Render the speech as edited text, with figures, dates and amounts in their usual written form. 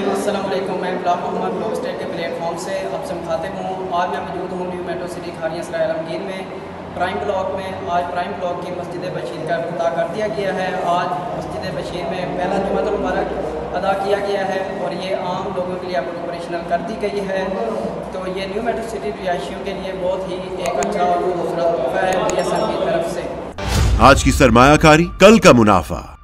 अस्सलामुअलैकुम। मैं गुलाब महमद स्टेट के प्लेटफॉर्म से आप सब खातिब हूँ। आज मैं मौजूद हूँ new metro city Khaniya Sarai Ramgir में प्राइम ब्लॉक में। आज प्राइम ब्लॉक की मस्जिद ए बशीर का इफ्तिताह कर दिया गया है। आज मस्जिद ए बशीर में पहला जुमातुल मुबारक अदा किया गया है और ये आम लोगों के लिए अब ऑपरेशनल कर दी गई है। तो ये न्यू मेट्रो सिटी रिहायशियों के लिए बहुत ही एक अच्छा और खूबसूरत मौका है। पी एस एम की तरफ से आज की सरमायाकारी, कल का मुनाफा।